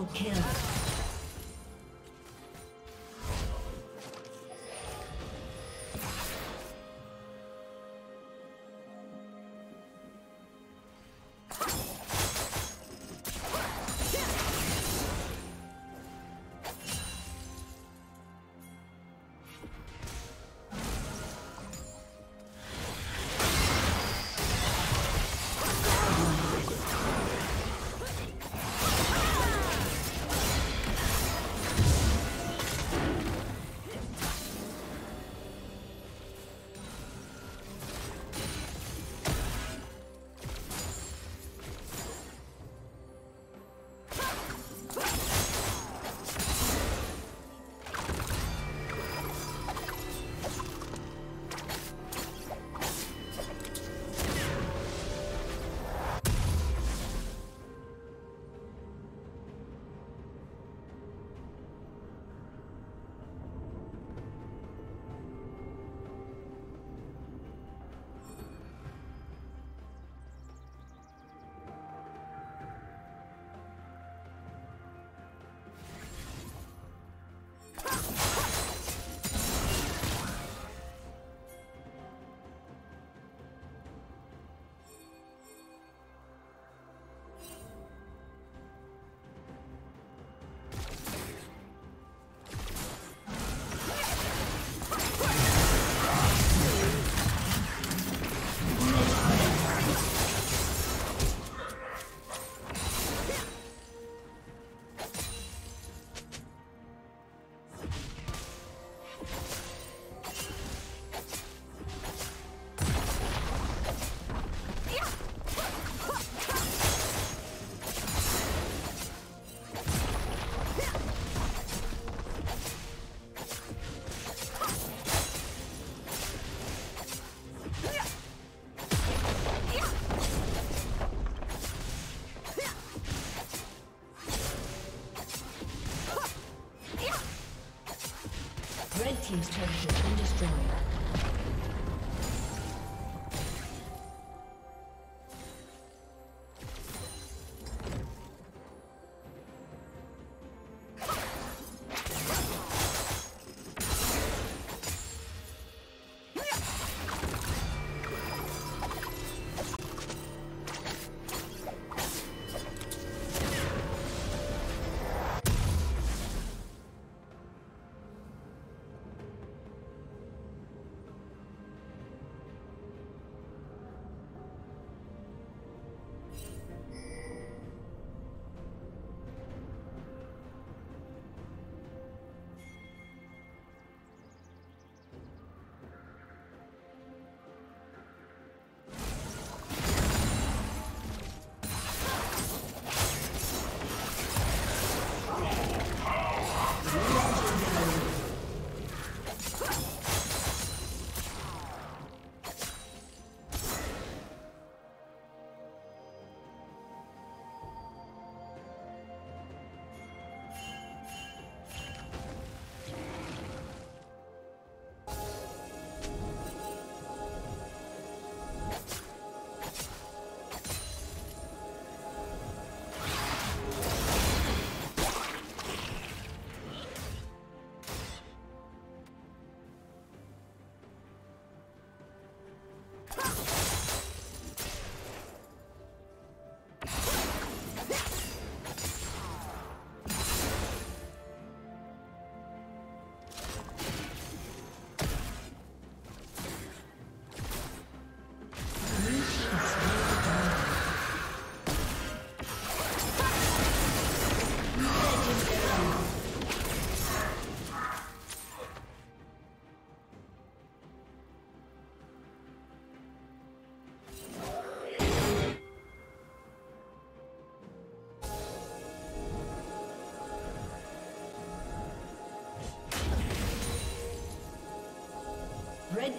Double kill. Team's turret has been destroyed. Red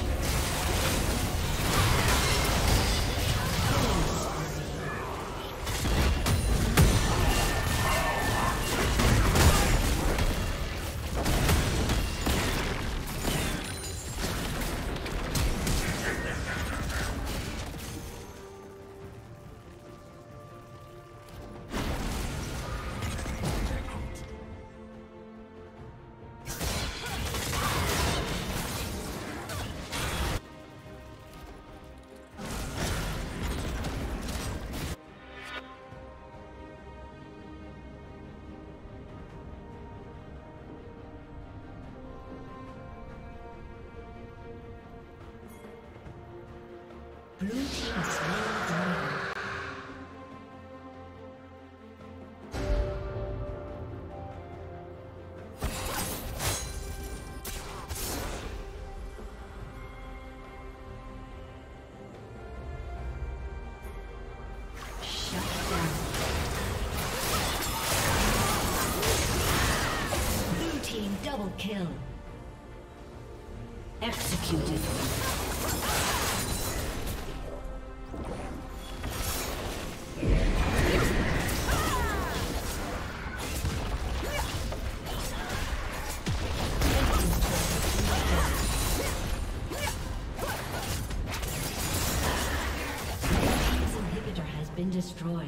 Blue team's Blue team double kill. Executed. Destroyed.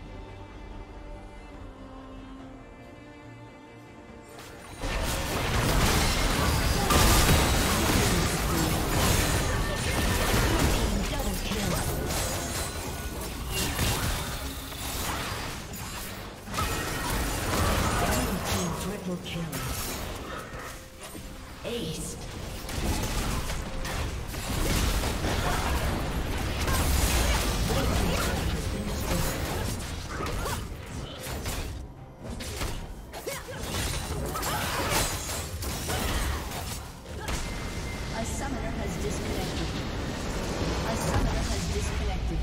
A summoner has disconnected.